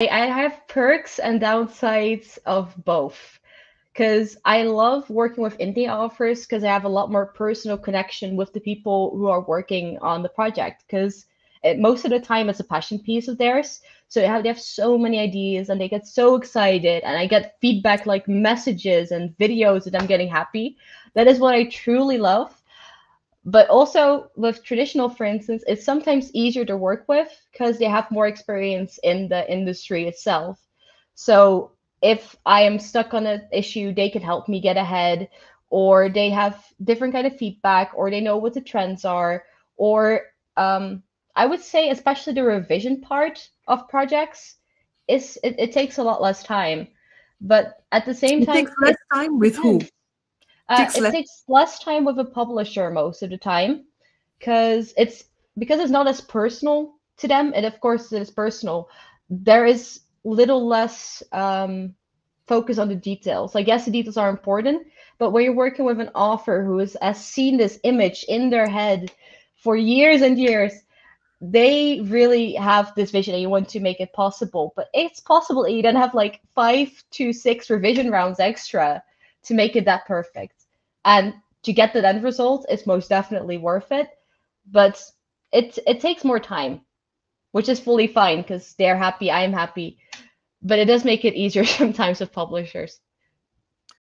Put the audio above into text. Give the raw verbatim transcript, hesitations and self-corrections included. I have perks and downsides of both, because I love working with indie authors because I have a lot more personal connection with the people who are working on the project, because most of the time it's a passion piece of theirs. So they have, they have so many ideas and they get so excited, and I get feedback like messages and videos that I'm getting happy. That is what I truly love. But also with traditional, for instance, it's sometimes easier to work with because they have more experience in the industry itself. So if I am stuck on an issue, they can help me get ahead, or they have different kind of feedback, or they know what the trends are, or um, I would say especially the revision part of projects, is it, it takes a lot less time. But at the same time— It takes less time with who? Uh, takes it less. takes less time with a publisher most of the time, because it's because it's not as personal to them. And of course, it is personal. There is little less um, focus on the details. Like, yes, the details are important, but when you're working with an author who has, has seen this image in their head for years and years, they really have this vision and you want to make it possible. But it's possible that you then have like five to six revision rounds extra to make it that perfect, and to get that end result is most definitely worth it. But it it takes more time, which is fully fine because they're happy, I'm happy, but it does make it easier sometimes with publishers.